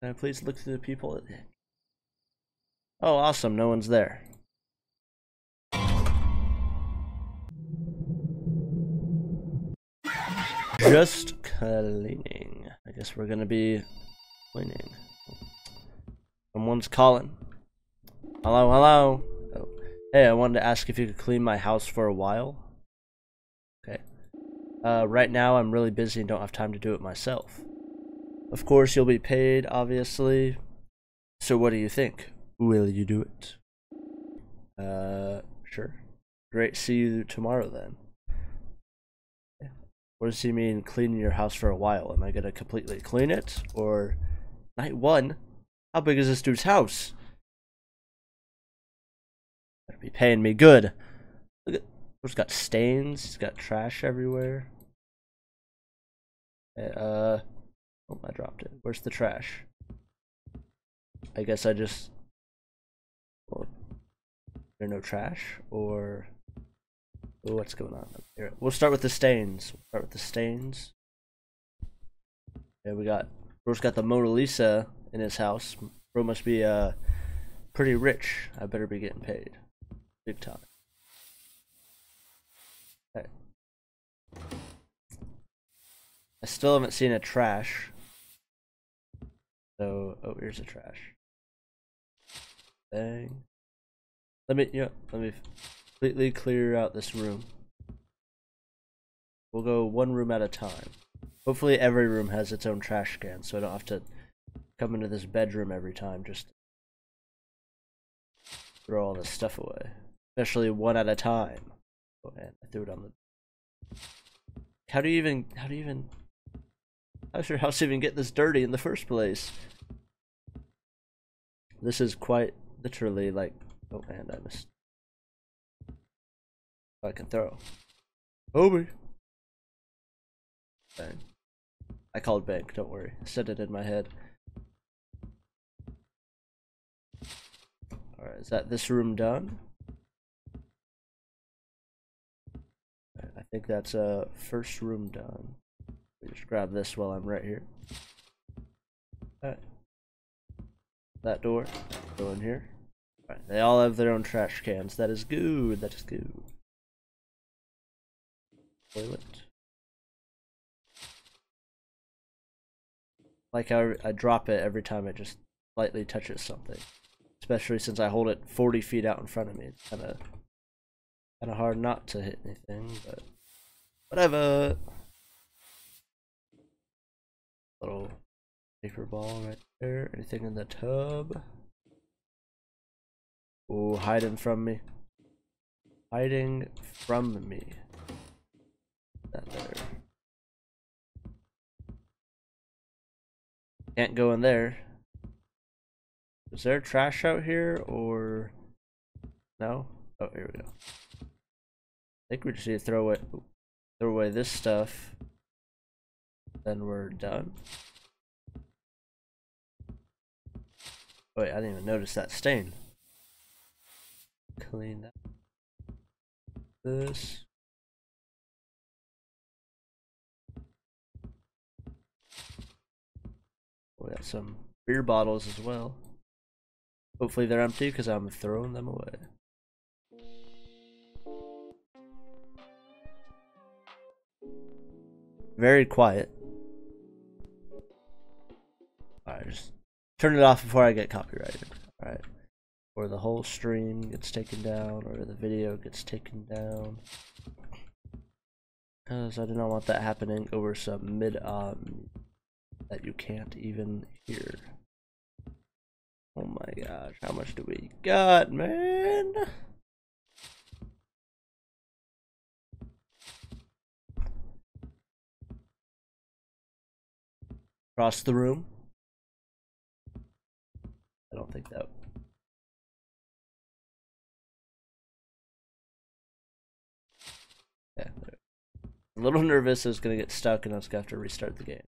Can I please look through the people? Oh, awesome. No one's there. Just cleaning. I guess we're gonna be cleaning. Someone's calling. Hello, hello. Oh. Hey, I wanted to ask if you could clean my house for a while. Okay. Right now I'm really busy and don't have time to do it myself. Of course, you'll be paid, obviously. So what do you think? Will you do it? Sure. Great, see you tomorrow then. Yeah. What does he mean cleaning your house for a while? Am I gonna completely clean it? Or night one? How big is this dude's house? Better be paying me good. Look at, he's got stains, he's got trash everywhere. Oh, I dropped it. Where's the trash? I guess I just... Well, there's no trash, or... Oh, what's going on up here? We'll start with the stains. Yeah, we got... Bro's got the Mona Lisa in his house. Bro must be, pretty rich. I better be getting paid. Big time. Okay. I still haven't seen a trash. So, oh, here's a trash. Dang. Let me completely clear out this room. We'll go one room at a time. Hopefully every room has its own trash can, so I don't have to come into this bedroom every time just to throw all this stuff away. Especially one at a time. Oh, and I threw it on the... How's your house even get this dirty in the first place? This is quite literally like... Oh, and I missed. I can throw. Over. Bang. I called bank, don't worry. I said it in my head. Alright, is that this room done? Right, I think that's first room done. Just grab this while I'm right here. Alright. That door. Go in here. Alright, they all have their own trash cans. That is good. That is good. Toilet. Like how I drop it every time it just slightly touches something. Especially since I hold it 40 feet out in front of me. It's kinda hard not to hit anything, but whatever. Little paper ball right there. Anything in the tub? Oh, hiding from me. Hiding from me. That there. Can't go in there. Is there trash out here or no? Oh, here we go. I think we just need to throw away this stuff. Then we're done. Wait, I didn't even notice that stain. Clean that. This. We got some beer bottles as well. Hopefully they're empty because I'm throwing them away. Very quiet. Alright, just turn it off before I get copyrighted. Alright. Or the whole stream gets taken down, or the video gets taken down. Because I do not want that happening over some mid-om that you can't even hear. Oh my gosh, how much do we got, man? Across the room. I don't think that. Yeah, a little nervous. I was gonna get stuck, and I was gonna have to restart the game.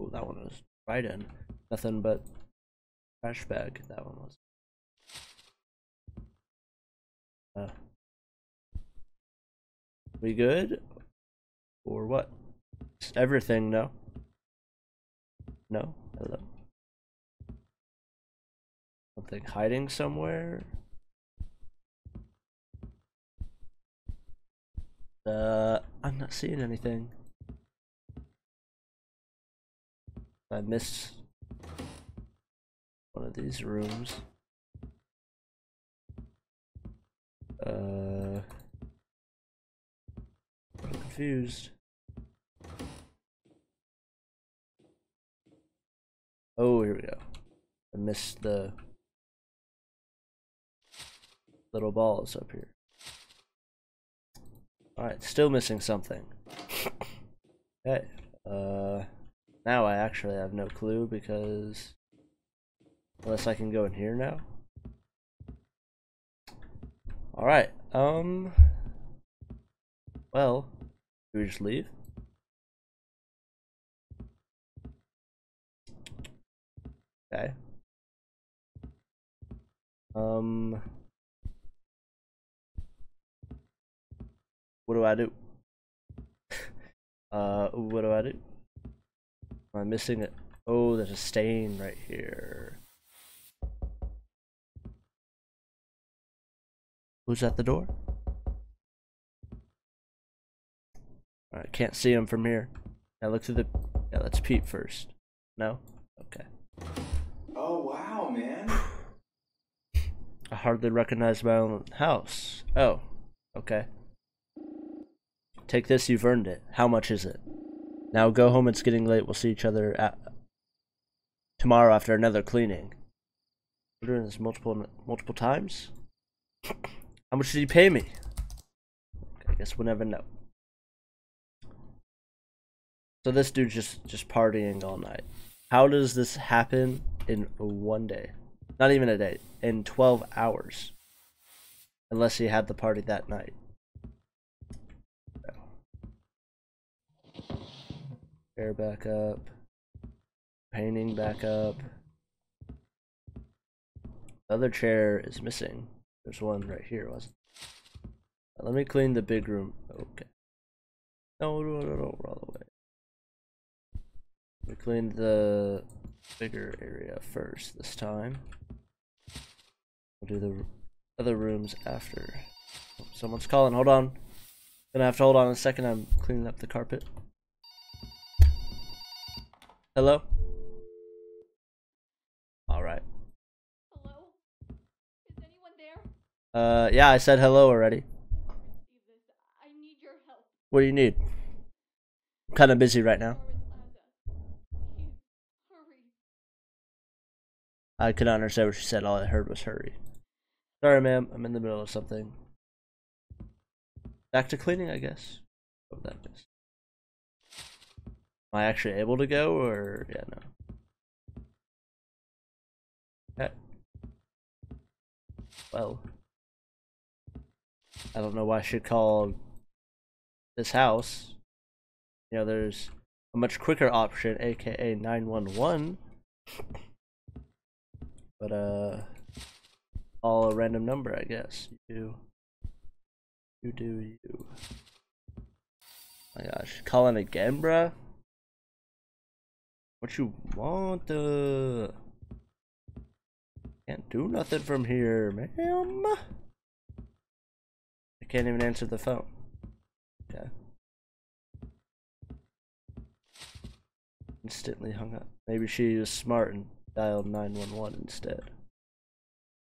Oh, that one was right in. Nothing but trash bag. That one was. We good? Or what? Everything, no? No? Hello? Something hiding somewhere? I'm not seeing anything. I missed one of these rooms. I'm confused. Oh, here we go. I missed the little balls up here. Alright, still missing something. Okay. Now I actually have no clue because... Unless I can go in here now? Alright, well, do we just leave? Okay. What do I do? What do I do? Am I missing it? Oh, there's a stain right here. Who's at the door? Alright, can't see him from here. Now look through the... Yeah, let's peep first. No? Okay. Oh, wow, man. I hardly recognize my own house. Oh, okay. Take this, you've earned it. How much is it? Now go home, it's getting late. We'll see each other tomorrow after another cleaning. We're doing this multiple times? How much did he pay me? Okay, I guess we'll never know. So this dude's just partying all night. How does this happen in one day? Not even a day. In 12 hours. Unless he had the party that night. Hair back up, painting back up. The other chair is missing. There's one right here, wasn't it? Let me clean the big room. Okay. No, we're all the way. We cleaned the bigger area first this time. We'll do the other rooms after. Oh, someone's calling. Hold on. Gonna have to hold on a second. I'm cleaning up the carpet. Hello? Alright. Hello? Is anyone there? Yeah, I said hello already. I need your help. What do you need? I'm kind of busy right now. I could not understand what she said. All I heard was hurry. Sorry, ma'am. I'm in the middle of something. Back to cleaning, I guess. Oh, that is. Am I actually able to go, or... yeah, no. Okay. Well. I don't know why I should call this house. You know, there's a much quicker option, aka 911. But, all a random number, I guess. You do you. Oh my gosh, calling again, bruh? What you want? Can't do nothing from here, ma'am. I can't even answer the phone. Okay. Instantly hung up. Maybe she was smart and dialed 911 instead.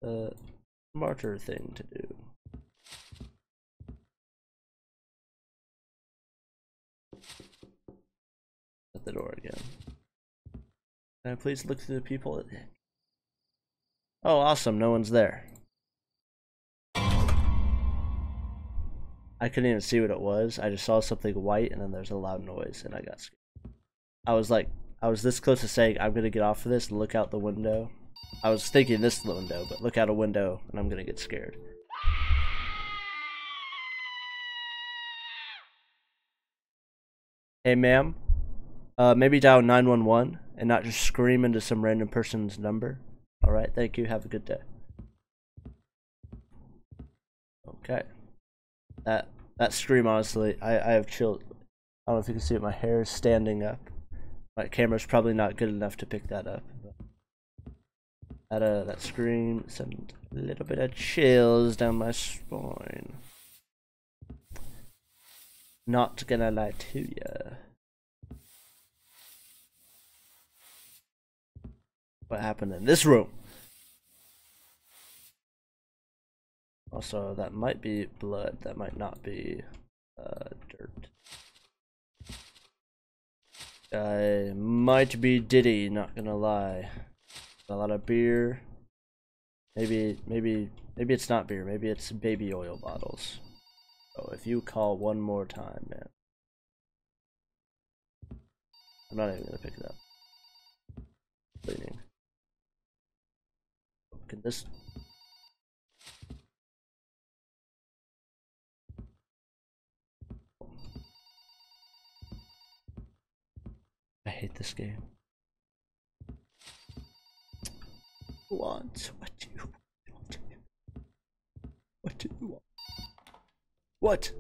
The smarter thing to do. At the door again. Can I please look through the people? Oh, awesome. No one's there. I couldn't even see what it was. I just saw something white and then there's a loud noise and I got scared. I was this close to saying, I'm going to get off of this and look out the window. I was thinking this window, but look out a window and I'm going to get scared. Hey, ma'am. Maybe dial 911 and not just scream into some random person's number. Alright, thank you. Have a good day. Okay. That That scream, honestly, I have chilled. I don't know if you can see it, my hair is standing up. My camera's probably not good enough to pick that up. But that scream sent a little bit of chills down my spine. Not gonna lie to ya. What happened in this room? Also, that might be blood, that might not be dirt. I might be Diddy, not gonna lie. A lot of beer. Maybe it's not beer, maybe it's baby oil bottles. Oh, if you call one more time, man. I'm not even gonna pick it up. Cleaning. Can this... I hate this game. What do you want? What?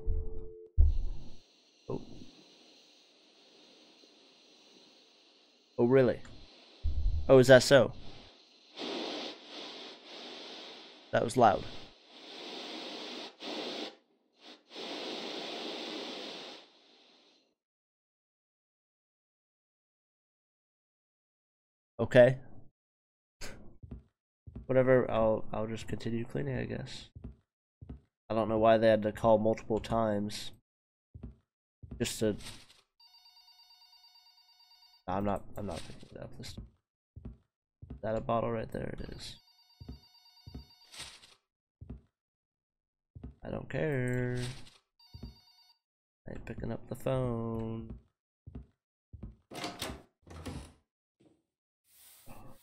Oh. Oh, really? Oh, is that so? That was loud. Okay. Whatever, I'll just continue cleaning, I guess. I don't know why they had to call multiple times. Just to... No, I'm not picking it up this time. Is that a bottle right there? It is. I don't care. I ain't picking up the phone.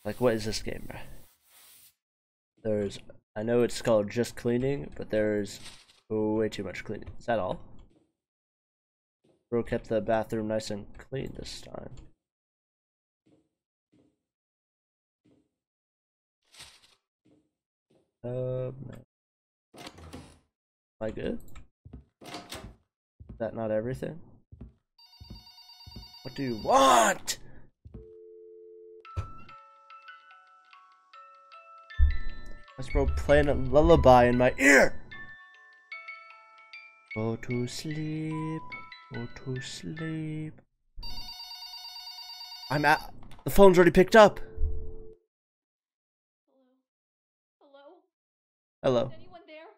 Like, what is this game, bruh? There's, I know it's called Just Cleaning, but there's way too much cleaning. Is that all? Bro kept the bathroom nice and clean this time. Am I good? Is that not everything? What do you want? This bro playing a lullaby in my ear! Go to sleep, go to sleep. I'm at- the phone's already picked up! Hello? Hello? Hello? Is anyone there?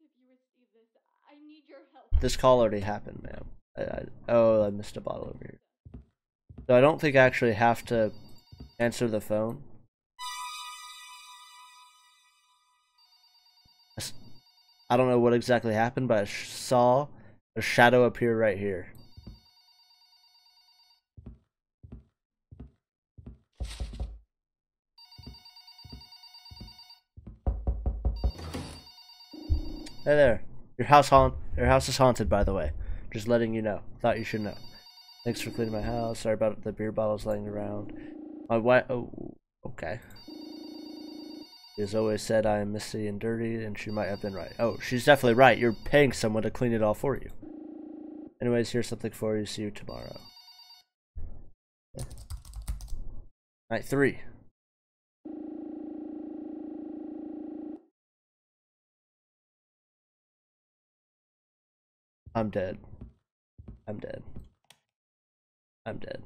If you receive this, I need your help. This call already happened, ma'am. I missed a bottle over here. So I don't think I actually have to answer the phone. I don't know what exactly happened, but I saw a shadow appear right here. Hey there. Your house is haunted, by the way. Just letting you know. Thought you should know. Thanks for cleaning my house. Sorry about the beer bottles laying around. My wife. Oh, okay. She has always said I am messy and dirty, and she might have been right. Oh, she's definitely right. You're paying someone to clean it all for you. Anyways, here's something for you. See you tomorrow. Night 3. I'm dead. I'm dead. I'm dead.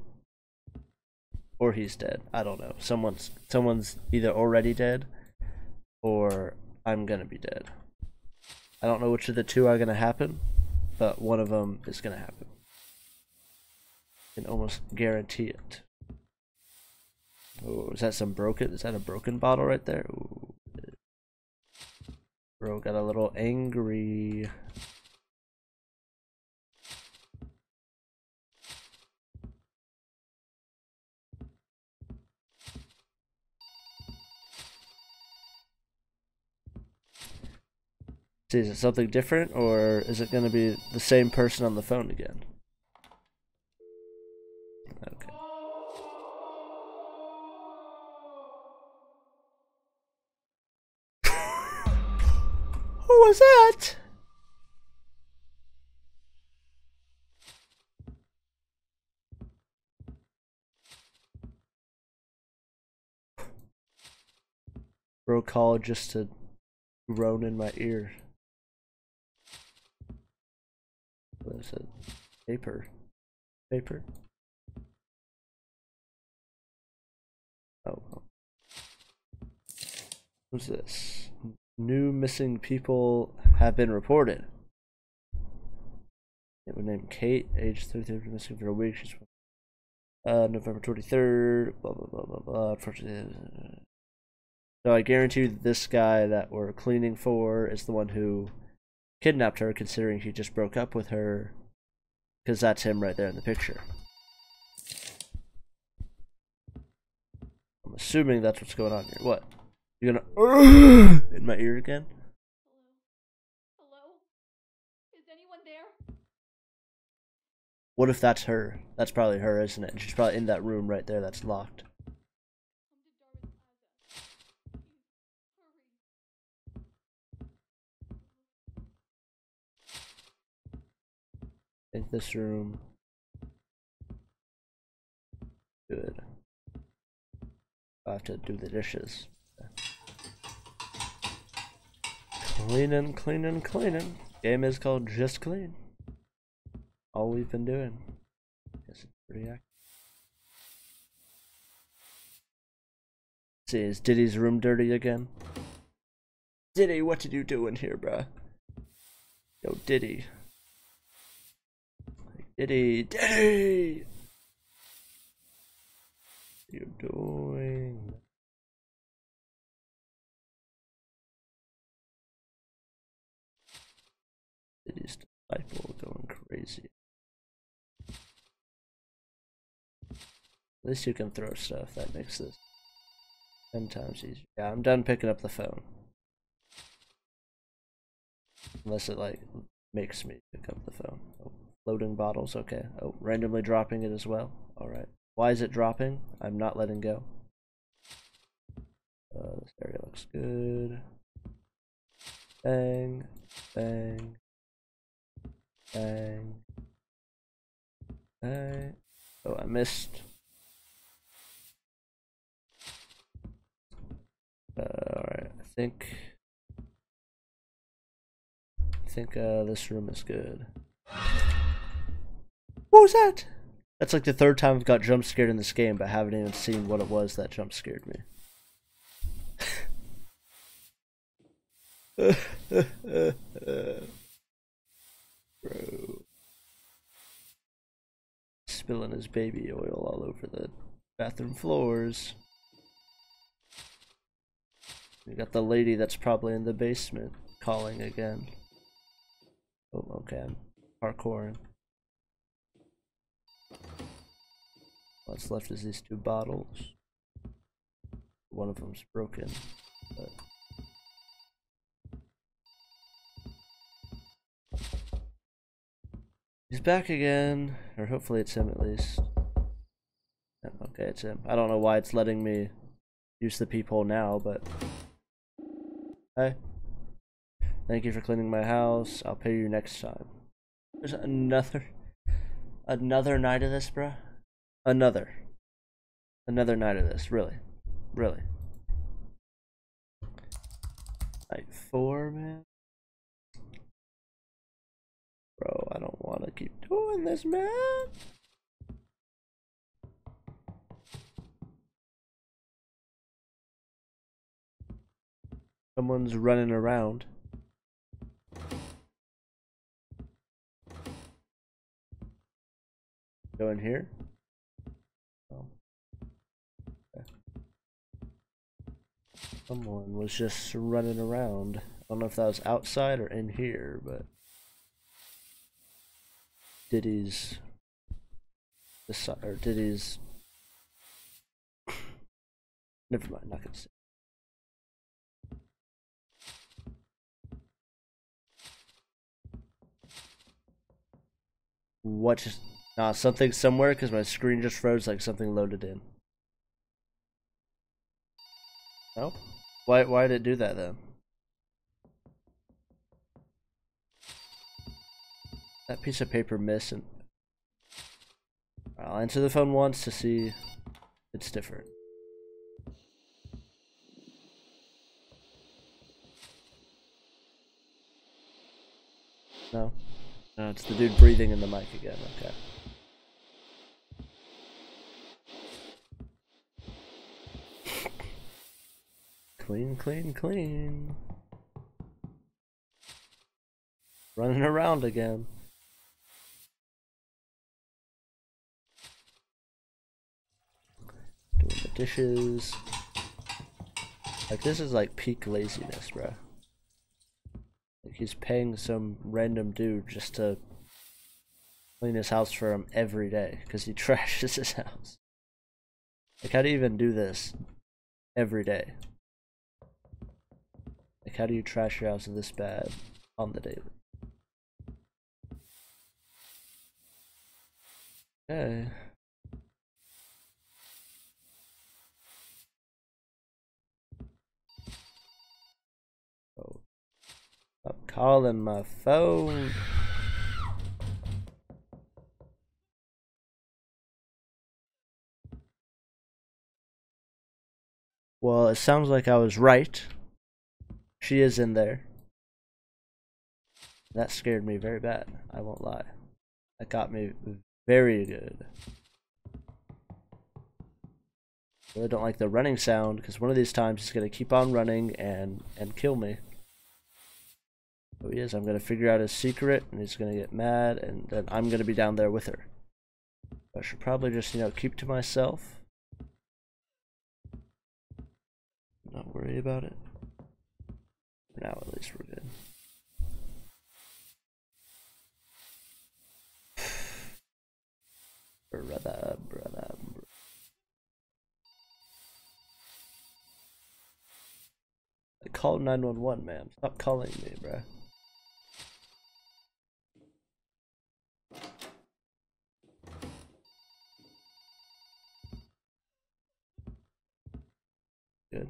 Or he's dead. I don't know. Someone's either already dead, or I'm gonna be dead. I don't know which of the two are gonna happen, but one of them is gonna happen. I can almost guarantee it. Oh, is that some broken? Is that a broken bottle right there? Ooh. Bro got a little angry. See, is it something different, or is it going to be the same person on the phone again? Okay. Who was that? Brokaw just to groan in my ear. What is it? Paper. Paper. Oh. What's this? New missing people have been reported. It was named Kate, age 33, missing for a week. She's November 23rd. Blah blah blah blah blah. Unfortunately, so I guarantee you this guy that we're cleaning for is the one who kidnapped her, considering he just broke up with her, because that's him right there in the picture. I'm assuming that's what's going on here. What? You're gonna in my ear again? Hello? Hello? Is anyone there? What if that's her? That's probably her, isn't it? She's probably in that room right there that's locked. In this room. Good. I have to do the dishes. Cleaning, cleaning, cleaning. Game is called Just Clean. All we've been doing. Guess it's pretty active. Let's see, is Diddy's room dirty again? Diddy, what did you do in here, bruh? Yo, Diddy. Diddy, Diddy! What are you doing? Diddy's disciple going crazy. At least you can throw stuff, that makes this 10 times easier. Yeah, I'm done picking up the phone. Unless it like makes me pick up the phone. Oh. Loading bottles, okay. Oh, randomly dropping it as well. Alright. Why is it dropping? I'm not letting go. This area looks good. Bang. Bang. Bang. Bang. Oh, I missed. Alright, I think this room is good. What was that? That's like the third time I've got jump scared in this game, but I haven't even seen what it was that jump scared me. Bro. Spilling his baby oil all over the bathroom floors. We got the lady that's probably in the basement calling again. Oh, okay. I'm parkouring. What's left is these 2 bottles. One of them's broken, but he's back again, or hopefully it's him at least. Yeah, okay, it's him. I don't know why it's letting me use the peephole now, but hey, thank you for cleaning my house. I'll pay you next time. There's another night of this, bruh. Another night of this, really. Really. Night 4, man. Bro, I don't want to keep doing this, man. Someone's running around. Go in here. Someone was just running around. I don't know if that was outside or in here, but Diddy's never mind, not gonna say. What just something somewhere, because my screen just froze like something loaded in. No? Why did it do that then? That piece of paper missing. I'll answer the phone once to see if it's different. No? No, it's the dude breathing in the mic again, okay. Clean, clean, clean. Running around again. Doing the dishes. Like, this is like peak laziness, bro. Like, he's paying some random dude just to clean his house for him every day because he trashes his house. Like, how do you even do this every day? Like, how do you trash your house this bad on the daily? Okay. Oh. I'm calling my phone. Well, it sounds like I was right. She is in there. That scared me very bad, I won't lie. That got me very good. Really don't like the running sound because one of these times he's gonna keep on running and kill me. Oh, he is. I'm gonna figure out his secret and he's gonna get mad and then I'm gonna be down there with her. I should probably just, you know, keep to myself. Not worry about it. For now, at least we're good. Brother. I called 911, man. Stop calling me, bruh. Good.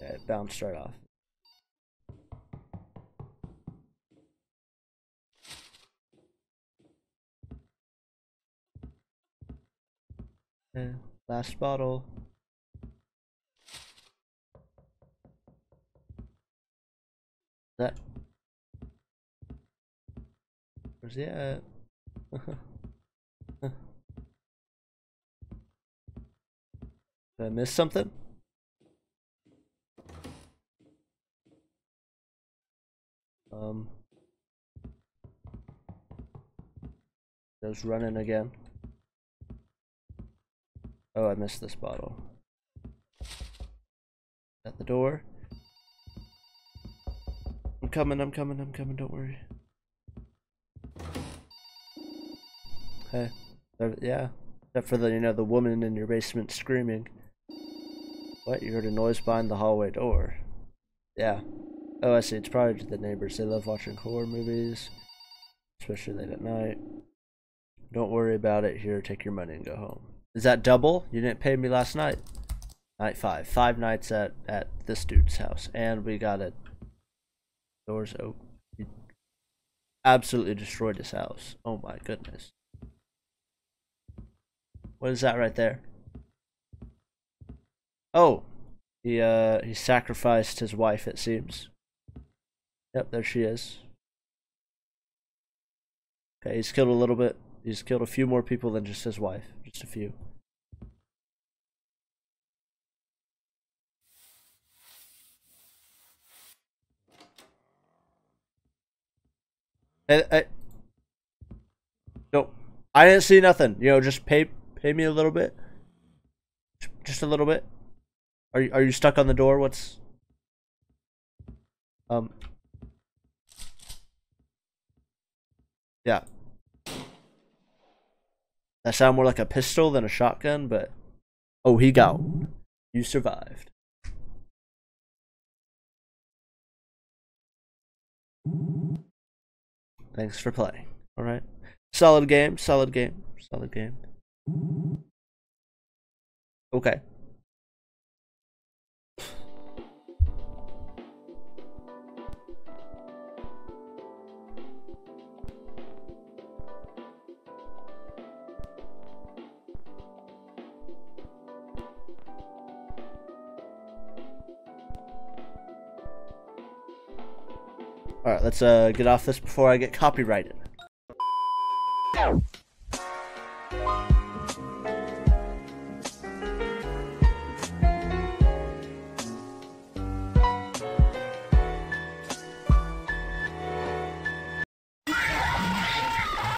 Yeah, it bounced right off. Yeah, last bottle. That. Where's he at? Did I miss something? Just running again. Oh, I missed this bottle. At the door. I'm coming, don't worry. Hey, yeah. Except for the, you know, the woman in your basement screaming. What? You heard a noise behind the hallway door. Yeah. Oh, I see. It's probably the neighbors. They love watching horror movies, especially late at night. Don't worry about it. Here, take your money and go home. Is that double? You didn't pay me last night. Night five. Five nights at this dude's house, and we got it. Doors open. He absolutely destroyed his house. Oh my goodness. What is that right there? Oh, he sacrificed his wife. It seems. Yep, there she is. Okay, he's killed a little bit. He's killed a few more people than just his wife. Just a few. No, I didn't see nothing. You know, just pay me a little bit. Just a little bit. Are you stuck on the door? What's yeah. That sound more like a pistol than a shotgun, but oh, he got one. You survived. Thanks for playing. All right, solid game. Okay. Alright, let's get off this before I get copyrighted.